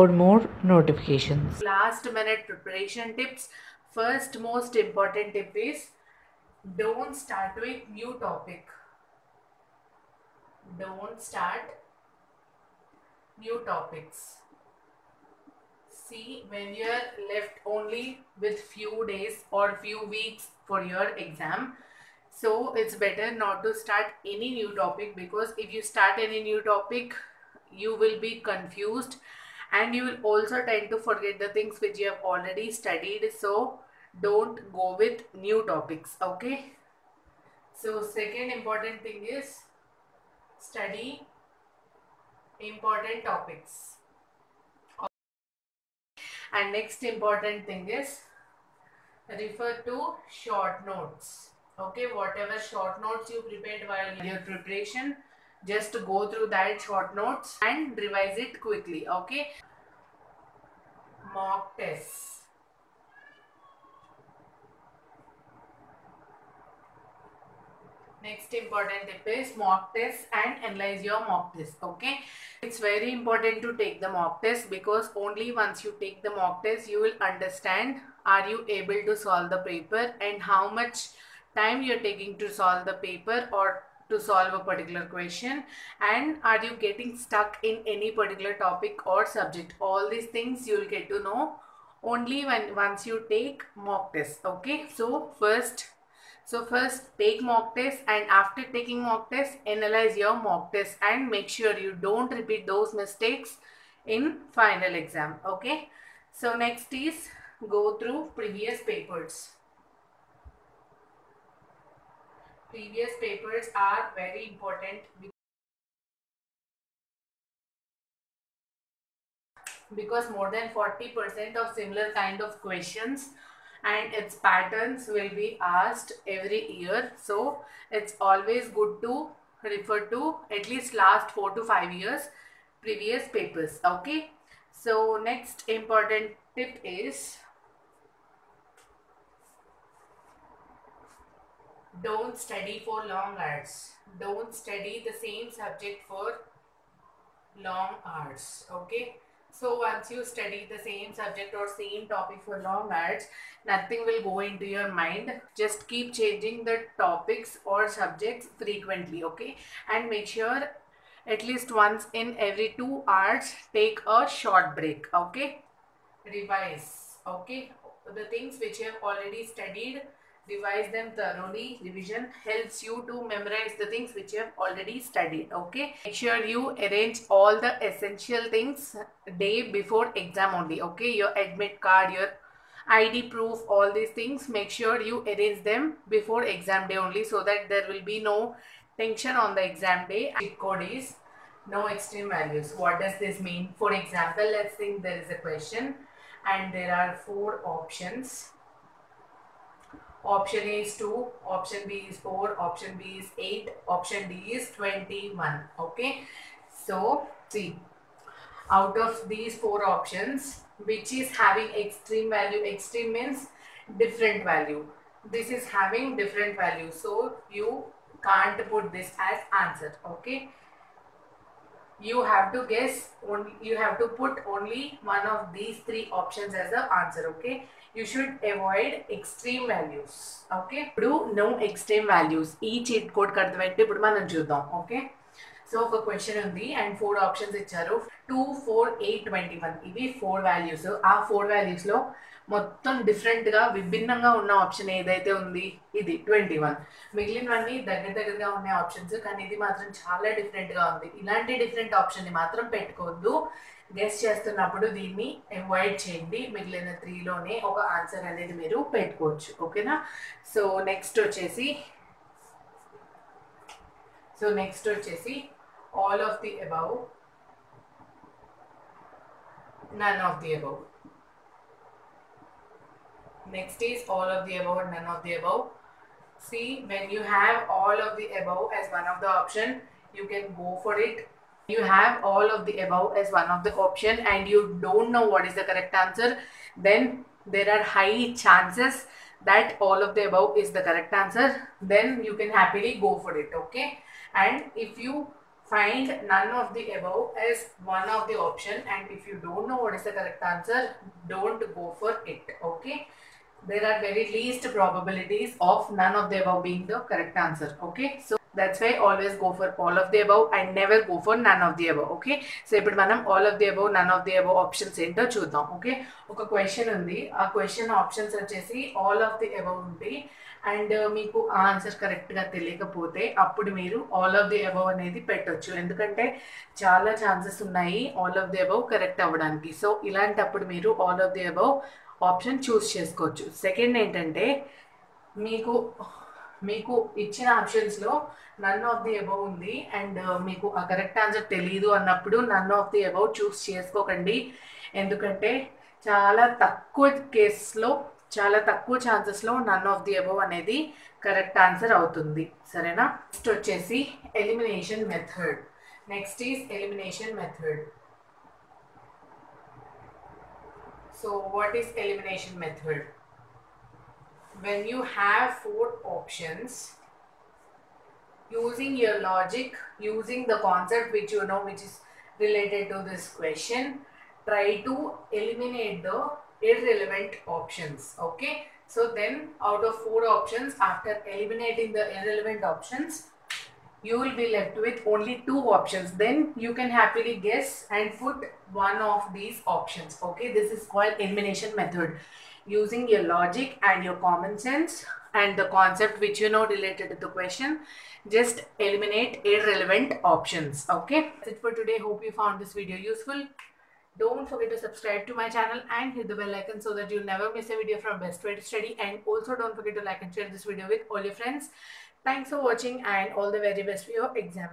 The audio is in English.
for more notifications. Last minute preparation tips. First most important tip is don't start with new topic. Don't start new topics. See, when you are left only with few days or few weeks for your exam, so it's better not to start any new topic, because if you start any new topic, you will be confused and you will also tend to forget the things which you have already studied. So don't go with new topics, okay? So second important thing is study important topics. And next important thing is refer to short notes. Okay, whatever short notes you prepared while your preparation, just go through that short notes and revise it quickly, okay? Mock tests. Next important tip is mock test and analyze your mock test, okay? It's very important to take the mock test, because only once you take the mock test, you will understand are you able to solve the paper and how much time you're taking to solve the paper or to solve a particular question, and are you getting stuck in any particular topic or subject. All these things you'll get to know only when once you take mock test, okay? So first take mock test, and after taking mock test, analyze your mock test and make sure you don't repeat those mistakes in final exam, okay? So next is go through previous papers. Previous papers are very important because more than 40% of similar kind of questions and its patterns will be asked every year. So it's always good to refer to at least last 4 to 5 years previous papers, okay? So next important tip is don't study for long hours. Don't study the same subject for long hours, okay? So once you study the same subject or same topic for long hours, nothing will go into your mind. Just keep changing the topics or subjects frequently, okay? And make sure at least once in every 2 hours, take a short break, okay? Revise, okay? The things which you have already studied, revise them thoroughly. Revision helps you to memorize the things which you have already studied, okay? Make sure you arrange all the essential things day before exam only, okay? Your admit card, your ID proof, all these things, make sure you arrange them before exam day only, so that there will be no tension on the exam day. Cheat code is no extreme values. What does this mean? For example, let's think there is a question and there are 4 options. Option A is 2, option B is 4, option B is 8, option D is 21, okay? So, see, out of these 4 options, which is having extreme value? Extreme means different value. This is having different value. So, you can't put this as answer, okay? You have to guess, you have to put only one of these 3 options as the answer, okay? You should avoid extreme values, okay? Do no extreme values. Each cheat code okay? So, for question and 4 options, it's 2, 4, 8, 21. These 4 values. So, our 4 values lo mottham different ga vibinnanga unna option edaithe undi idi 21. Migilinvanni daggar daggarga unna options kaani idi matram chaala different ga undi. Ilanti different option ni matram pettukodu. Guess chestunnappudu deenni avoid cheyandi. Migilina 3 lone oka answer anedi meeru pettukochu, okay na? So next vachesi all of the above, none of the above. Next is all of the above, none of the above. See, when you have all of the above as one of the option, you can go for it. You have all of the above as one of the option and you don't know what is the correct answer, then there are high chances that all of the above is the correct answer. Then you can happily go for it, okay? And if you Find none of the above as one of the option, and if you don't know what is the correct answer, don't go for it. Okay, there are very least probabilities of none of the above being the correct answer. Okay, so that's why always go for all of the above and never go for none of the above. Okay, so if manam all of the above, none of the above options enter chudam. Okay, oka question undi, aa question options vachesi all of the above undi and meeku answer correct ga teliyakapothe appudu meeru all of the above anedi pettochu, endukante chaala chances unnayi all of the above correct avvadaniki. So ilanti appudu meeru all of the above option choose chesukochu. Second entante meeku इच्छी options none of the above उंदी and correct answer तेलियदु अन्नप्पुडु none of the above choose चेसुकोकंडी, एंदुकंटे चाला तक्कुव chances लो none of the above अनेदी करेक्ट आंसर अवुतुंदी. सरेना, नेक्स्ट वच्चेसी elimination method. Next is elimination method. So what is elimination method? When you have four options, using your logic, using the concept which you know, which is related to this question, try to eliminate the irrelevant options. Okay, so then out of four options, after eliminating the irrelevant options, you will be left with only two options. Then you can happily guess and put one of these options. Okay, this is called elimination method. Using your logic and your common sense and the concept which you know related to the question, just eliminate irrelevant options. Okay, that's it for today. Hope you found this video useful. Don't forget to subscribe to my channel and hit the bell icon so that you'll never miss a video from Best Way to Study, and also don't forget to like and share this video with all your friends. Thanks for watching and all the very best for your exam.